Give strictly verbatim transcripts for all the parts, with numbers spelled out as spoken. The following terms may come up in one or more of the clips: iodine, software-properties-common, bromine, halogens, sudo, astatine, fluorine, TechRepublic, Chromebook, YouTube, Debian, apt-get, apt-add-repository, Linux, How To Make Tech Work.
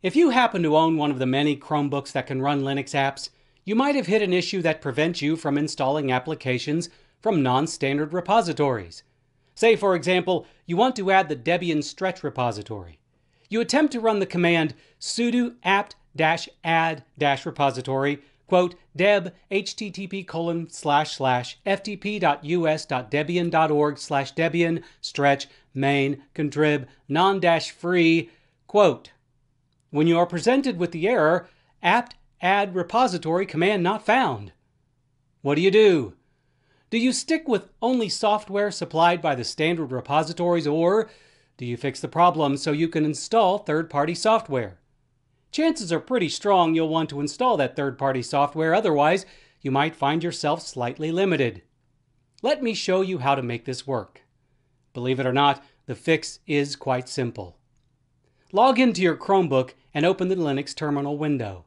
If you happen to own one of the many Chromebooks that can run Linux apps, you might have hit an issue that prevents you from installing applications from non-standard repositories. Say, for example, you want to add the Debian stretch repository. You attempt to run the command sudo apt-add-repository, quote, deb http colon slash slash ftp.us.debian.org slash debian stretch main contrib non-free, quote. When you are presented with the error, apt-add-repository command not found. What do you do? Do you stick with only software supplied by the standard repositories, or do you fix the problem so you can install third-party software? Chances are pretty strong you'll want to install that third-party software, otherwise you might find yourself slightly limited. Let me show you how to make this work. Believe it or not, the fix is quite simple. Log into your Chromebook and open the Linux terminal window.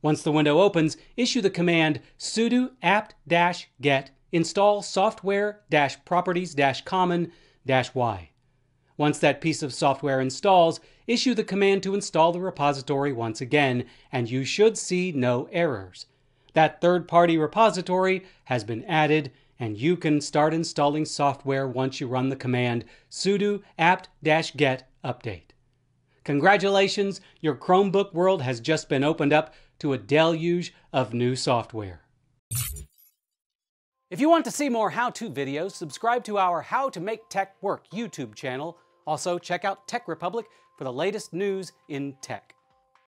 Once the window opens, issue the command sudo apt-get install software-properties-common-y. Once that piece of software installs, issue the command to install the repository once again, and you should see no errors. That third-party repository has been added, and you can start installing software once you run the command sudo apt-get update. Congratulations, your Chromebook world has just been opened up to a deluge of new software. If you want to see more how-to videos, subscribe to our How to Make Tech Work YouTube channel. Also, check out TechRepublic for the latest news in tech.